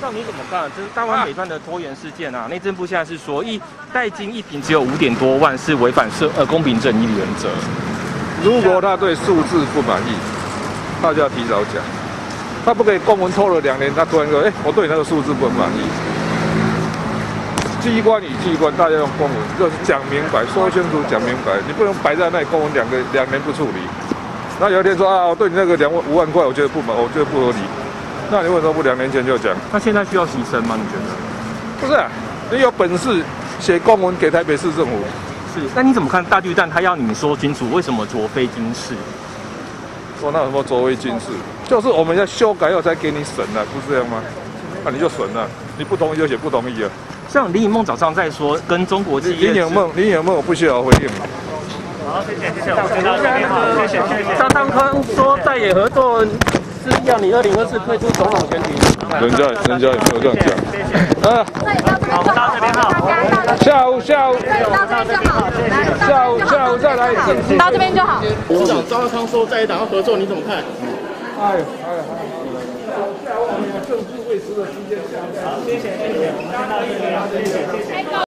到底怎么办？这是大湾北段的拖延事件啊！内政部现在是说，代金一瓶只有5点多万，是违反公平正义原则。如果他对数字不满意，他就要提早讲。他不可以公文拖了2年，他突然说：“哎、欸，我对你那个数字不满意。”机关与机关，大家用公文，就是讲明白、说清楚、讲明白。你不能摆在那里公文2年不处理。那有一天说啊，我对你那个5万块，我觉得不满，我觉得不合理。 那你为什么不2年前就讲？那现在需要牺牲吗？你觉得？不是、啊，你有本事写公文给台北市政府。是，那你怎么看大巨蛋？他要你说清楚为什么昨非今是？说那有什么昨非今是？就是我们要修改后才给你审啊，不是这样吗？那、啊、你就审了、啊，你不同意就写不同意啊。像林颖梦早上在说跟中国企业。林颖梦，我不需要回应。 好，谢谢，我知道，谢谢。张当宽说在野合作是要你2024退出总统选举，人家也没有这样讲。谢谢。好，到这边好。下午。到这边就好。下午再来。到这边就好。市长张当宽说在野党要合作，你怎么看？哎，政治卫士的时间下。好，谢谢。